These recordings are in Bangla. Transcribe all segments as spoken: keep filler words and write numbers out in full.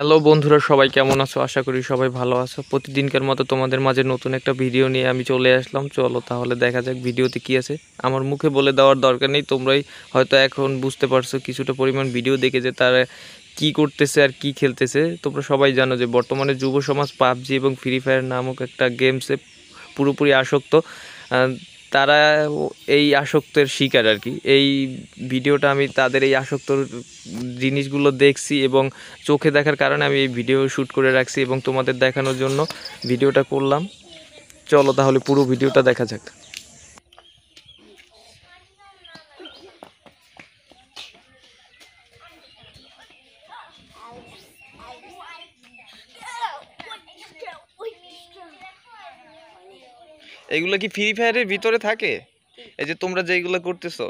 হ্যালো বন্ধুরা, সবাই কেমন আছো? আশা করি সবাই ভালো আছো। প্রতিদিনকার মতো তোমাদের মাঝে নতুন একটা ভিডিও নিয়ে আমি চলে আসলাম। চলো তাহলে দেখা যাক ভিডিওতে কি আছে। আমার মুখে বলে দেওয়ার দরকার নেই, তোমরাই হয়তো এখন বুঝতে পারছো কিছুটা পরিমাণ ভিডিও দেখে যে তারা কি করতেছে আর কি খেলতেছে। তোমরা সবাই জানো যে বর্তমানে যুব সমাজ পাবজি এবং ফ্রি ফায়ার নামক একটা গেমসে পুরোপুরি আসক্ত। তারা এই আসক্তের শিকার আর কি। এই ভিডিওটা আমি তাদের এই আসক্তর জিনিসগুলো দেখছি এবং চোখে দেখার কারণে আমি এই ভিডিও শ্যুট করে রাখছি এবং তোমাদের দেখানোর জন্য ভিডিওটা করলাম। চলো তাহলে পুরো ভিডিওটা দেখা যাক। এগুলো কি ফ্রি ফায়ারের ভিতরে থাকে? এই যে তোমরা যেগুলো করতেছো,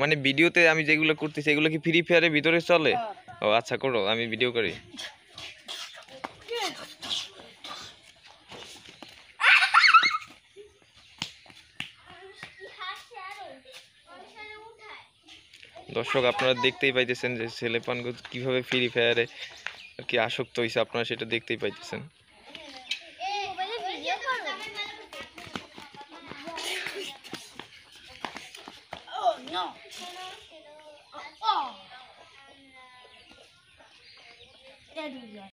মানে ভিডিওতে আমি যেগুলো করতেছি, এগুলো কি ফ্রি ফায়ারের ভিতরে চলে? ও আচ্ছা, করো, আমি ভিডিও করি। দর্শক আপনারা দেখতেই পাইতেছেন যে ছেলেপান কিভাবে ফ্রি ফায়ারে আর কি আসক্ত হয়েছে, আপনারা সেটা দেখতেই পাইতেছেন। Oh, oh. That is it.